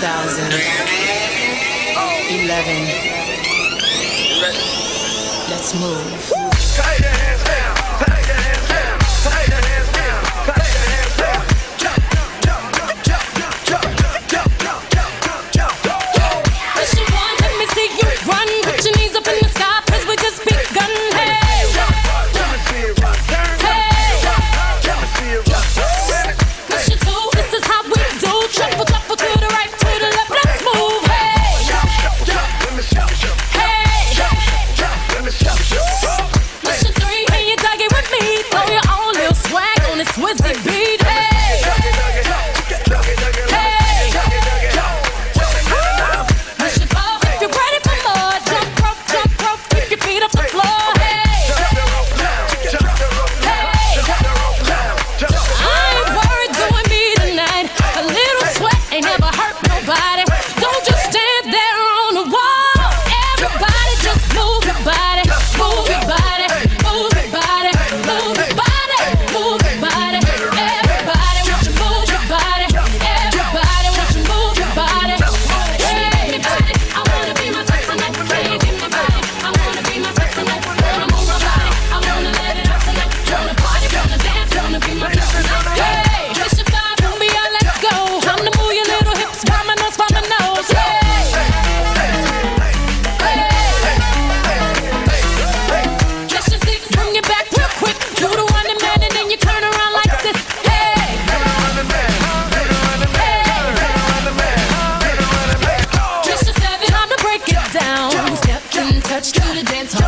2011. Let's move. Tie your hands down. Tie your hands down. Tie your hands down. Tie your hands down. Jump, jump, jump, jump, jump, jump, jump, jump, jump, jump. What you want? Let me see you run. Put your knees up in the sky, 'cause we just begun. Hey, jump, let me see you run. Hey, jump, let me see you run. Push your toe. This is how we do. Triple, triple to the right. With the beat, hey. You should go if you're ready for more. Jump rope, jump rope, keep your feet off the floor, hey. I ain't worried, doing me tonight. A little sweat ain't never hurt nobody. Don't just stand there on the wall. Everybody just move your body, move your body, move your body, move your body, move your body. Touch to the dance hall.